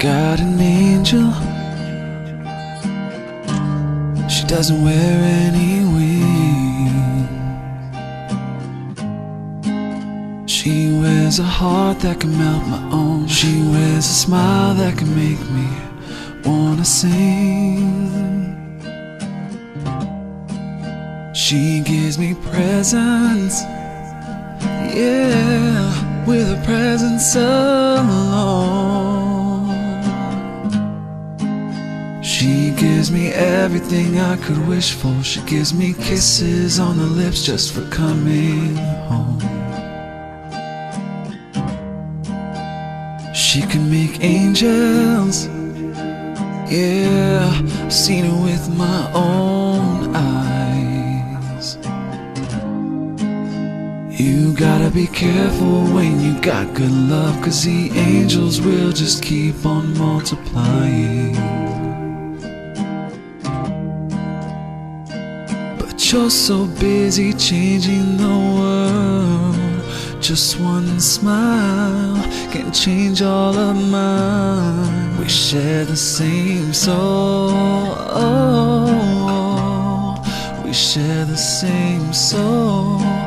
Got an angel, she doesn't wear any wings. She wears a heart that can melt my own. She wears a smile that can make me wanna sing. She gives me presents, yeah, with a presence alone. She gives me everything I could wish for. She gives me kisses on the lips just for coming home. She can make angels, yeah, I've seen it with my own eyes. You gotta be careful when you got good love, 'cause the angels will just keep on multiplying. You're so busy changing the world, just one smile can change all of mine. We share the same soul, we share the same soul.